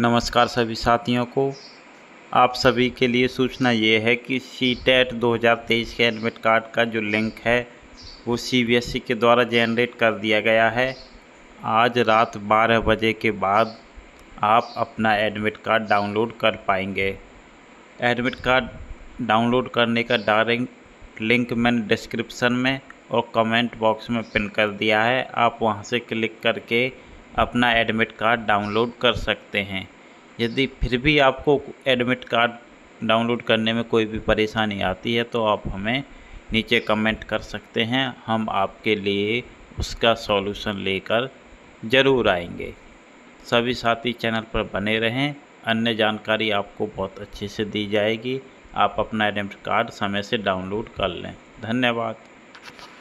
नमस्कार सभी साथियों को। आप सभी के लिए सूचना ये है कि सीटेट 2023 के एडमिट कार्ड का जो लिंक है वो सीबीएसई के द्वारा जनरेट कर दिया गया है। आज रात 12 बजे के बाद आप अपना एडमिट कार्ड डाउनलोड कर पाएंगे। एडमिट कार्ड डाउनलोड करने का डायरेक्ट लिंक मैंने डिस्क्रिप्शन में और कमेंट बॉक्स में पिन कर दिया है। आप वहां से क्लिक करके अपना एडमिट कार्ड डाउनलोड कर सकते हैं। यदि फिर भी आपको एडमिट कार्ड डाउनलोड करने में कोई भी परेशानी आती है तो आप हमें नीचे कमेंट कर सकते हैं। हम आपके लिए उसका सॉल्यूशन लेकर ज़रूर आएंगे। सभी साथी चैनल पर बने रहें, अन्य जानकारी आपको बहुत अच्छे से दी जाएगी। आप अपना एडमिट कार्ड समय से डाउनलोड कर लें। धन्यवाद।